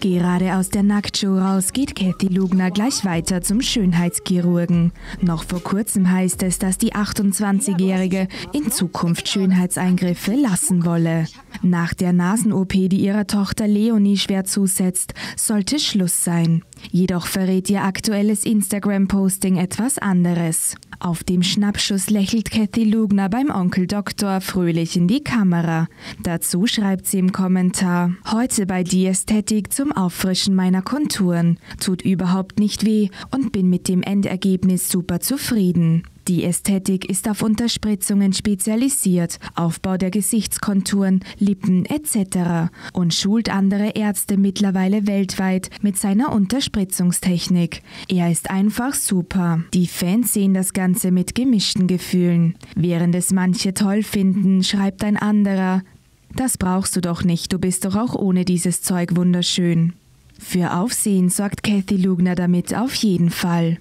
Gerade aus der Nacktshow raus geht Cathy Lugner gleich weiter zum Schönheitschirurgen. Noch vor kurzem heißt es, dass die 28-Jährige in Zukunft Schönheitseingriffe lassen wolle. Nach der Nasen-OP, die ihrer Tochter Leonie schwer zusetzt, sollte Schluss sein. Jedoch verrät ihr aktuelles Instagram-Posting etwas anderes. Auf dem Schnappschuss lächelt Cathy Lugner beim Onkel Doktor fröhlich in die Kamera. Dazu schreibt sie im Kommentar: Heute bei Die Ästhetik zum Auffrischen meiner Konturen. Tut überhaupt nicht weh und bin mit dem Endergebnis super zufrieden. Die Ästhetik ist auf Unterspritzungen spezialisiert, Aufbau der Gesichtskonturen, Lippen etc. und schult andere Ärzte mittlerweile weltweit mit seiner Unterspritzungstechnik. Er ist einfach super. Die Fans sehen das Ganze mit gemischten Gefühlen. Während es manche toll finden, schreibt ein anderer: Das brauchst du doch nicht, du bist doch auch ohne dieses Zeug wunderschön. Für Aufsehen sorgt Cathy Lugner damit auf jeden Fall.